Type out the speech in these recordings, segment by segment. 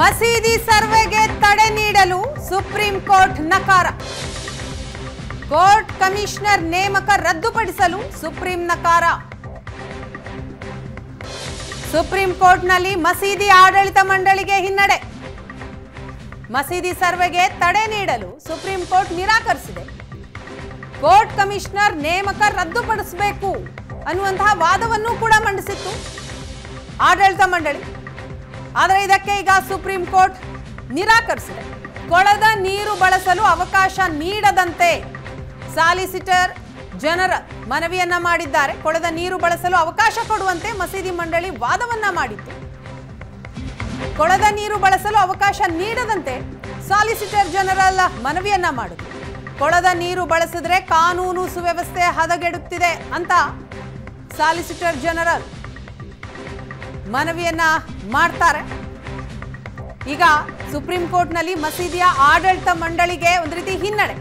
ಮಸೀದಿ ಸರ್ವೆಗೆ ತಡೆ ನೀಡಲು ಸುಪ್ರೀಂ ಕೋರ್ಟ್ ನಕಾರ. ಕೋರ್ಟ್ ಕಮಿಷನರ್ ನೇಮಕ ರದ್ದುಪಡಿಸಲು ಸುಪ್ರೀಂ ನಕಾರ. ಸುಪ್ರೀಂ ಕೋರ್ಟ್ನಲ್ಲಿ ಮಸೀದಿ ಆಡಳಿತ ಮಂಡಳಿಗೆ ಹಿನ್ನಡೆ. ಮಸೀದಿ ಸರ್ವೆಗೆ ತಡೆ ನೀಡಲು ಸುಪ್ರೀಂ ಕೋರ್ಟ್ ನಿರಾಕರಿಸಿದೆ. ಕೋರ್ಟ್ ಕಮಿಷನರ್ ನೇಮಕ ರದ್ದುಪಡಿಸಬೇಕು ಅನ್ನುವಂತಹ ವಾದವನ್ನು ಕೂಡ ಮಂಡಿಸಿತ್ತು ಆಡಳಿತ ಮಂಡಳಿ. ಆದರೆ ಇದಕ್ಕೆ ಈಗ ಸುಪ್ರೀಂ ಕೋರ್ಟ್ ನಿರಾಕರಿಸಿದೆ. ಕೊಳದ ನೀರು ಬಳಸಲು ಅವಕಾಶ ನೀಡದಂತೆ ಸಾಲಿಸಿಟರ್ ಜನರಲ್ ಮನವಿಯನ್ನ ಮಾಡಿದ್ದಾರೆ. ಕೊಳದ ನೀರು ಬಳಸಲು ಅವಕಾಶ ಕೊಡುವಂತೆ ಮಸೀದಿ ಮಂಡಳಿ ವಾದವನ್ನ ಮಾಡಿತ್ತು. ಕೊಳದ ನೀರು ಬಳಸಲು ಅವಕಾಶ ನೀಡದಂತೆ ಸಾಲಿಸಿಟರ್ ಜನರಲ್ ಮನವಿಯನ್ನ ಮಾಡಿತು. ಕೊಳದ ನೀರು ಬಳಸಿದ್ರೆ ಕಾನೂನು ಸುವ್ಯವಸ್ಥೆ ಹದಗೆಡುತ್ತಿದೆ ಅಂತ ಸಾಲಿಸಿಟರ್ ಜನರಲ್ ಮನವಿಯನ್ನ ಮಾಡ್ತಾರೆ. ಈಗ ಸುಪ್ರೀಂ ಕೋರ್ಟ್ನಲ್ಲಿ ಮಸೀದಿಯ ಆಡಳಿತ ಮಂಡಳಿಗೆ ಒಂದು ರೀತಿ ಹಿನ್ನಡೆ.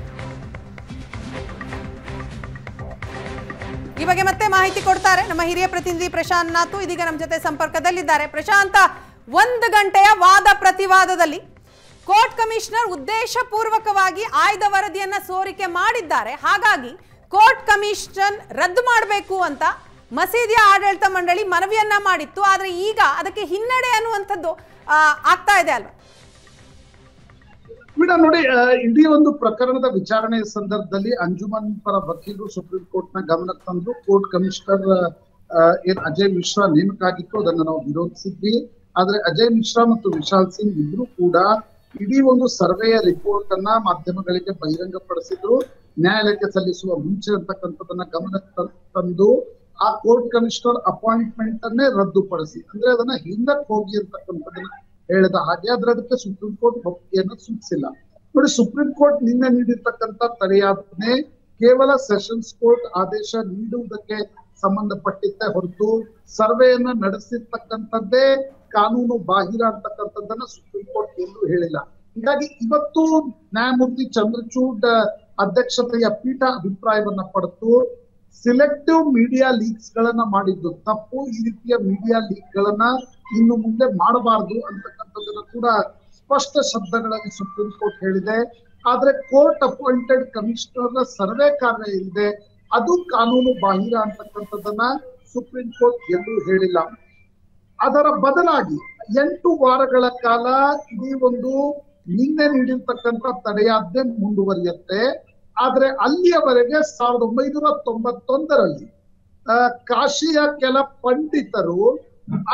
ಈ ಬಗ್ಗೆ ಮತ್ತೆ ಮಾಹಿತಿ ಕೊಡ್ತಾರೆ ನಮ್ಮ ಹಿರಿಯ ಪ್ರತಿನಿಧಿ ಪ್ರಶಾಂತ್ ನಾಥು. ಇದೀಗ ನಮ್ಮ ಜೊತೆ ಸಂಪರ್ಕದಲ್ಲಿದ್ದಾರೆ. ಪ್ರಶಾಂತ, ಒಂದು ಗಂಟೆಯ ವಾದ ಪ್ರತಿವಾದದಲ್ಲಿ ಕೋರ್ಟ್ ಕಮಿಷನರ್ ಉದ್ದೇಶ ಪೂರ್ವಕವಾಗಿ ಆಯ್ದ ವರದಿಯನ್ನ ಸೋರಿಕೆ ಮಾಡಿದ್ದಾರೆ, ಹಾಗಾಗಿ ಕೋರ್ಟ್ ಕಮಿಷನ್ ರದ್ದು ಮಾಡಬೇಕು ಅಂತ ಮಸೀದಿಯ ಆಡಳಿತ ಮಂಡಳಿ ಮನವಿಯನ್ನ ಮಾಡಿತ್ತು. ಆದ್ರೆ ಈಗ ಅದಕ್ಕೆ ಹಿನ್ನಡೆ ಅನ್ನುವಂಥದ್ದು ಆಗ್ತಾ ಇದೆ ಅಲ್ವಾ? ಮೇಡಮ್ ನೋಡಿ, ಇಡೀ ಒಂದು ಪ್ರಕರಣದ ವಿಚಾರಣೆ ಸಂದರ್ಭದಲ್ಲಿ ಅಂಜುಮನ್ ಪರ ವಕೀಲರು ಸುಪ್ರೀಂ ಕೋರ್ಟ್ ನ ಗಮನಕ್ಕೆ ತಂದ್ರು. ಕೋರ್ಟ್ ಕಮಿಷನರ್ ಏನ್ ಅಜಯ್ ಮಿಶ್ರಾ ನೇಮಕ ಆಗಿತ್ತು ಅದನ್ನು ನಾವು ವಿರೋಧಿಸಿದ್ವಿ. ಆದ್ರೆ ಅಜಯ್ ಮಿಶ್ರಾ ಮತ್ತು ವಿಶಾಲ್ ಸಿಂಗ್ ಇಬ್ರು ಕೂಡ ಇಡೀ ಒಂದು ಸರ್ವೆಯ ರಿಪೋರ್ಟ್ ಅನ್ನ ಮಾಧ್ಯಮಗಳಿಗೆ ಬಹಿರಂಗ ಪಡಿಸಿದ್ರು. ನ್ಯಾಯಾಲಯಕ್ಕೆ ಸಲ್ಲಿಸುವ ಮುಂಚೆ ಅಂತಕ್ಕಂಥದನ್ನ ಗಮನಕ್ಕೆ ತಂದು ಆ ಕೋರ್ಟ್ ಕಮಿಷನರ್ ಅಪಾಯಿಂಟ್ಮೆಂಟ್ ಅನ್ನೇ ರದ್ದುಪಡಿಸಿ, ಅಂದ್ರೆ ಅದನ್ನ ಹಿಂದಕ್ಕೆ ಹೋಗಿ ಅಂತಕ್ಕಂಥದನ್ನ ಹೇಳಿದ ಹಾಗೆ. ಆದ್ರೆ ಅದಕ್ಕೆ ಸುಪ್ರೀಂ ಕೋರ್ಟ್ ಒಪ್ಪಿಗೆಯನ್ನು ಸೂಚಿಸಿಲ್ಲ. ನೋಡಿ, ಸುಪ್ರೀಂ ಕೋರ್ಟ್ ನಿನ್ನೆ ನೀಡಿರ್ತಕ್ಕಂಥ ತಡೆಯಾಜ್ಞೆ ಕೇವಲ ಸೆಷನ್ಸ್ ಕೋರ್ಟ್ ಆದೇಶ ನೀಡುವುದಕ್ಕೆ ಸಂಬಂಧಪಟ್ಟಿದ್ದೇ ಹೊರತು ಸರ್ವೆಯನ್ನ ನಡೆಸಿರ್ತಕ್ಕಂಥದ್ದೇ ಕಾನೂನು ಬಾಹಿರ ಅಂತಕ್ಕಂಥದ್ದನ್ನ ಸುಪ್ರೀಂ ಕೋರ್ಟ್ ಎಲ್ಲೂ ಹೇಳಿಲ್ಲ. ಹೀಗಾಗಿ ಇವತ್ತು ನ್ಯಾಯಮೂರ್ತಿ ಚಂದ್ರಚೂಡ್ ಅಧ್ಯಕ್ಷತೆಯ ಪೀಠ ಅಭಿಪ್ರಾಯವನ್ನ ಪಡೆದು ಸೆಲೆಕ್ಟಿವ್ ಮೀಡಿಯಾ ಲೀಕ್ಸ್ ಗಳನ್ನ ಮಾಡಿದ್ದು ತಪ್ಪು, ಈ ರೀತಿಯ ಮೀಡಿಯಾ ಲೀಕ್ ಗಳನ್ನ ಇನ್ನು ಮುಂದೆ ಮಾಡಬಾರದು ಅಂತಕ್ಕಂಥದ್ದನ್ನ ಕೂಡ ಸ್ಪಷ್ಟ ಶಬ್ದಗಳಲ್ಲಿ ಸುಪ್ರೀಂ ಕೋರ್ಟ್ ಹೇಳಿದೆ. ಆದ್ರೆ ಕೋರ್ಟ್ ಅಪಾಯಿಂಟೆಡ್ ಕಮಿಷನರ್ನ ಸರ್ವೆ ಕಾರ್ಯ ಇದೆ, ಅದು ಕಾನೂನು ಬಾಹಿರ ಅಂತಕ್ಕಂಥದ್ದನ್ನ ಸುಪ್ರೀಂ ಕೋರ್ಟ್ ಎಲ್ಲೂ ಹೇಳಿಲ್ಲ. ಅದರ ಬದಲಾಗಿ 8 ವಾರಗಳ ಕಾಲ ಇಡೀ ಒಂದು ನಿನ್ನೆ ನೀಡಿರ್ತಕ್ಕಂಥ ತಡೆಯಾಜ್ಞೆ ಮುಂದುವರಿಯುತ್ತೆ. ಆದ್ರೆ ಅಲ್ಲಿಯವರೆಗೆ 1991ರಲ್ಲಿ ಕಾಶಿಯ ಕೆಲ ಪಂಡಿತರು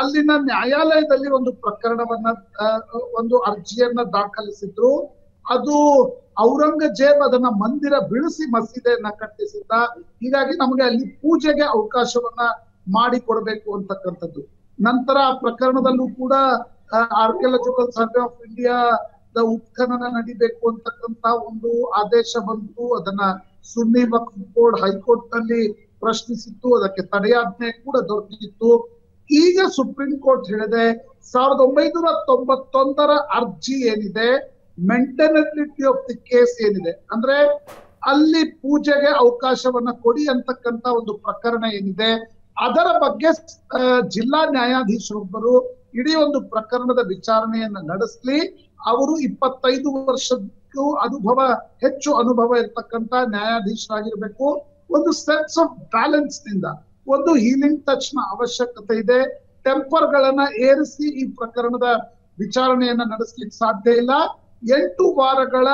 ಅಲ್ಲಿನ ನ್ಯಾಯಾಲಯದಲ್ಲಿ ಒಂದು ಪ್ರಕರಣವನ್ನ ಒಂದು ಅರ್ಜಿಯನ್ನ ದಾಖಲಿಸಿದ್ರು. ಅದು ಔರಂಗಜೇಬ್ ಅದನ್ನ ಮಂದಿರ ಬಿಡಿಸಿ ಮಸೀದಿಯನ್ನ ಕಟ್ಟಿಸಿದ್ದ, ಹೀಗಾಗಿ ನಮಗೆ ಅಲ್ಲಿ ಪೂಜೆಗೆ ಅವಕಾಶವನ್ನ ಮಾಡಿಕೊಡ್ಬೇಕು ಅಂತಕ್ಕಂಥದ್ದು. ನಂತರ ಆ ಪ್ರಕರಣದಲ್ಲೂ ಕೂಡ ಆರ್ಕಿಯಾಲಜಿಕಲ್ ಸರ್ವೆ ಆಫ್ ಇಂಡಿಯಾ ಉತ್ಖನನ ನಡಿಬೇಕು ಅಂತಕ್ಕಂತ ಒಂದು ಆದೇಶ ಬಂತು. ಅದನ್ನ ಸುನ್ನಿ ವಕ್ಫ್ ಬೋರ್ಡ್ ಹೈಕೋರ್ಟ್ ನಲ್ಲಿ ಪ್ರಶ್ನಿಸಿತ್ತು, ಅದಕ್ಕೆ ತಡೆಯಾಜ್ಞೆ ಕೂಡ ದೊರಕಿತ್ತು. ಈಗ ಸುಪ್ರೀಂ ಕೋರ್ಟ್ ಹೇಳಿದೆ 1991ರ ಅರ್ಜಿ ಏನಿದೆ, ಮೆಂಟೆನಬಿಲಿಟಿ ಆಫ್ ದಿ ಕೇಸ್ ಏನಿದೆ, ಅಂದ್ರೆ ಅಲ್ಲಿ ಪೂಜೆಗೆ ಅವಕಾಶವನ್ನ ಕೊಡಿ ಅಂತಕ್ಕಂತ ಒಂದು ಪ್ರಕರಣ ಏನಿದೆ, ಅದರ ಬಗ್ಗೆ ಜಿಲ್ಲಾ ನ್ಯಾಯಾಧೀಶರೊಬ್ಬರು ಇಡೀ ಒಂದು ಪ್ರಕರಣದ ವಿಚಾರಣೆಯನ್ನ ನಡೆಸಲಿ. ಅವರು 25 ವರ್ಷಕ್ಕೂ ಅನುಭವ ಹೆಚ್ಚು ಅನುಭವ ಇರ್ತಕ್ಕಂತ ನ್ಯಾಯಾಧೀಶರಾಗಿರ್ಬೇಕು. ಒಂದು ಸೆನ್ಸ್ ಆಫ್ ಬ್ಯಾಲೆನ್ಸ್ ನಿಂದ ಒಂದು ಹೀಲಿಂಗ್ ಟಚ್ ನ ಅವಶ್ಯಕತೆ ಇದೆ. ಟೆಂಪರ್ ಗಳನ್ನ ಏರಿಸಿ ಈ ಪ್ರಕರಣದ ವಿಚಾರಣೆಯನ್ನ ನಡೆಸಲಿಕ್ಕೆ ಸಾಧ್ಯ ಇಲ್ಲ. 8 ವಾರಗಳ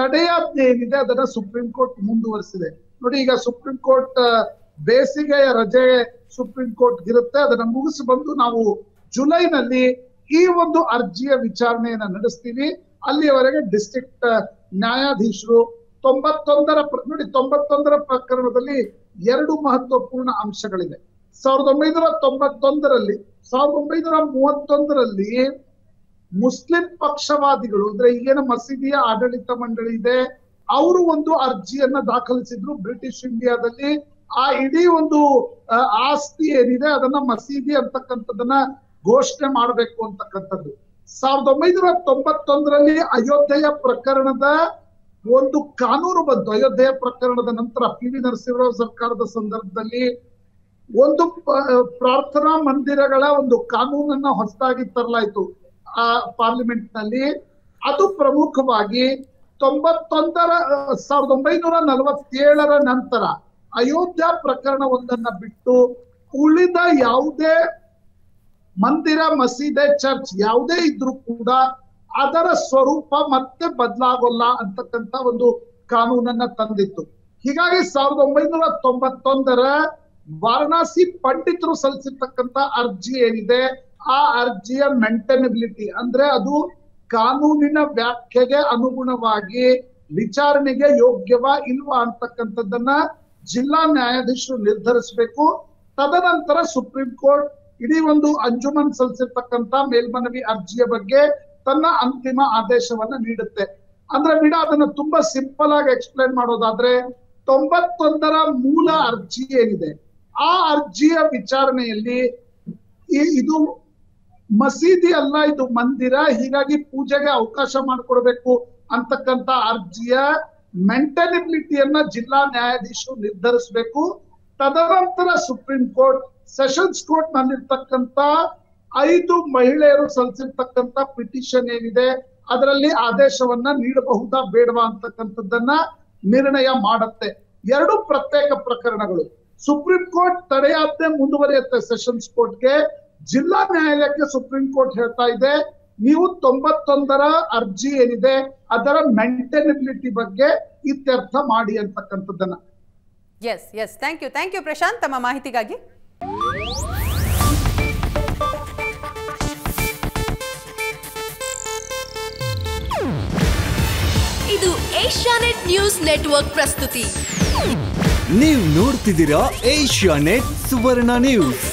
ತಡೆಯಾಜ್ಞೆ ಏನಿದೆ ಅದನ್ನ ಸುಪ್ರೀಂ ಕೋರ್ಟ್ ಮುಂದುವರಿಸಿದೆ. ನೋಡಿ, ಈಗ ಸುಪ್ರೀಂ ಕೋರ್ಟ್ ಬೇಸಿಗೆಯ ರಜೆ ಸುಪ್ರೀಂ ಕೋರ್ಟ್ ಇರುತ್ತೆ, ಅದನ್ನ ಮುಗಿಸಿ ಬಂದು ನಾವು ಜುಲೈನಲ್ಲಿ ಈ ಒಂದು ಅರ್ಜಿಯ ವಿಚಾರಣೆಯನ್ನ ನಡೆಸ್ತೀವಿ. ಅಲ್ಲಿಯವರೆಗೆ ಡಿಸ್ಟ್ರಿಕ್ಟ್ ನ್ಯಾಯಾಧೀಶರು 91ರ ಪ್ರಕರಣದಲ್ಲಿ 2 ಮಹತ್ವಪೂರ್ಣ ಅಂಶಗಳಿದೆ. 1931ರಲ್ಲಿ ಮುಸ್ಲಿಂ ಪಕ್ಷವಾದಿಗಳು, ಅಂದ್ರೆ ಈಗಿನ ಮಸೀದಿಯ ಆಡಳಿತ ಮಂಡಳಿ ಇದೆ, ಅವರು ಒಂದು ಅರ್ಜಿಯನ್ನ ದಾಖಲಿಸಿದ್ರು ಬ್ರಿಟಿಷ್ ಇಂಡಿಯಾದಲ್ಲಿ. ಆ ಇಡೀ ಒಂದು ಆಸ್ತಿ ಏನಿದೆ ಅದನ್ನ ಮಸೀದಿ ಅಂತಕ್ಕಂಥದ್ದನ್ನ ಘೋಷಣೆ ಮಾಡಬೇಕು ಅಂತಕ್ಕಂಥದ್ದು. 1991ರಲ್ಲಿ ಅಯೋಧ್ಯೆಯ ಪ್ರಕರಣದ ಒಂದು ಕಾನೂನು ಬಂತು. ಅಯೋಧ್ಯೆಯ ಪ್ರಕರಣದ ನಂತರ PV ನರಸಿಂಹರಾವ್ ಸರ್ಕಾರದ ಸಂದರ್ಭದಲ್ಲಿ ಒಂದು ಪ್ರಾರ್ಥನಾ ಮಂದಿರಗಳ ಒಂದು ಕಾನೂನನ್ನ ಹೊಸದಾಗಿ ತರಲಾಯಿತು. ಪಾರ್ಲಿಮೆಂಟ್ ನಲ್ಲಿ ಅದು ಪ್ರಮುಖವಾಗಿ 1947ರ ನಂತರ ಅಯೋಧ್ಯ ಪ್ರಕರಣವೊಂದನ್ನ ಬಿಟ್ಟು ಉಳಿದ ಯಾವುದೇ ಮಂದಿರ ಮಸೀದಿ ಚರ್ಚ್ ಯಾವುದೇ ಇದ್ರೂ ಕೂಡ ಅದರ ಸ್ವರೂಪ ಮತ್ತೆ ಬದಲಾಗಲ್ಲ ಅಂತಕ್ಕಂತ ಒಂದು ಕಾನೂನನ್ನ ತಂದಿತ್ತು। ಹೀಗಾಗಿ 1991ರ ವಾರಣಾಸಿ ಪಂಡಿತರು ಸಲ್ಲಿಸಿದಂತ ಅರ್ಜಿ ಏನಿದೆ ಆ ಅರ್ಜಿಯ ಮೇಂಟೇನಬಿಲಿಟಿ ಅಂದ್ರೆ ಅದು ಕಾನೂನಿನ ವ್ಯಾಖ್ಯೆಗೆ ಅನುಗುಣವಾಗಿ ವಿಚಾರಣೆಗೆ ಯೋಗ್ಯವಾ ಇಲ್ವಾ ಅಂತಕ್ಕಂತದ್ದನ್ನ ಜಿಲ್ಲಾ ನ್ಯಾಯಾಧೀಶರು ನಿರ್ಧರಿಸಬೇಕು। ತದನಂತರ ಸುಪ್ರೀಂ ಕೋರ್ಟ್ ಇಡೀ ಒಂದು ಅಂಜುಮನ್ ಸಲ್ಲಿಸಿದಂತ ಮೇಲ್ಮನವಿ ಅರ್ಜಿಯ ಬಗ್ಗೆ ತನ್ನ ಅಂತಿಮ ಆದೇಶವನ್ನ ನೀಡುತ್ತೆ। ಅಂದ್ರೆ ಬಿಡ ಅದನ್ನ ತುಂಬಾ ಸಿಂಪಲ್ ಆಗಿ ಎಕ್ಸ್ಪ್ಲೇನ್ ಮಾಡೋದಾದ್ರೆ 91ರ ಮೂಲ ಅರ್ಜಿ ಏನಿದೆ ಆ ಅರ್ಜಿಯ ವಿಚಾರಣೆಯಲ್ಲಿ ಇದು ಮಸೀದಿ ಅಲ್ಲ ಇದು ಮಂದಿರ, ಹೀಗಾಗಿ ಪೂಜೆಗೆ ಅವಕಾಶ ಮಾಡಿಕೊಡಬೇಕು ಅಂತಕ್ಕಂತ ಅರ್ಜಿಯ ಮೇಂಟೇನಬಿಲಿಟಿಯನ್ನ ಜಿಲ್ಲಾ ನ್ಯಾಯಾಧೀಶರು ನಿರ್ಧರಿಸಬೇಕು। ತದನಂತರ ಸುಪ್ರೀಂ ಕೋರ್ಟ್ ಸೆಷನ್ಸ್ ಕೋರ್ಟ್ ನಲ್ಲಿರ್ತಕ್ಕಂತ 5 ಮಹಿಳೆಯರು ಸಲ್ಲಿಸಿದಂತ ಪಿಟಿಷನ್ ಏನಿದೆ ಅದರಲ್ಲಿ ಆದೇಶವನ್ನ ನೀಡಬಹುದಾ ಬೇಡವಾ ಅಂತಕ್ಕಂಥದ್ದನ್ನ ನಿರ್ಣಯ ಮಾಡುತ್ತೆ। ಎರಡು ಪ್ರತ್ಯೇಕ ಪ್ರಕರಣಗಳು ಸುಪ್ರೀಂ ಕೋರ್ಟ್ ತಡೆಯಾಜ್ಞೆ ಮುಂದುವರಿಯುತ್ತೆ ಸೆಷನ್ಸ್ ಕೋರ್ಟ್ಗೆ, ಜಿಲ್ಲಾ ನ್ಯಾಯಾಲಯಕ್ಕೆ ಸುಪ್ರೀಂ ಕೋರ್ಟ್ ಹೇಳ್ತಾ ಇದೆ ನೀವು 91ರ ಅರ್ಜಿ ಏನಿದೆ ಅದರ ಮೇಂಟೇನಬಿಲಿಟಿ ಬಗ್ಗೆ ಇತ್ಯರ್ಥ ಮಾಡಿ ಅಂತಕ್ಕಂಥದ್ದನ್ನ। Yes yes thank you Prashanth ತಮ್ಮ ಮಾಹಿತಿಗಾಗಿ। ಇದು ಏಷ್ಯಾನೆಟ್ ನ್ಯೂಸ್ ನೆಟ್ವರ್ಕ್ ಪ್ರಸ್ತುತಿ। ನೀವು ನೋಡ್ತಿದ್ದೀರಾ ಏಷ್ಯಾನೆಟ್ ಸುವರ್ಣ ನ್ಯೂಸ್।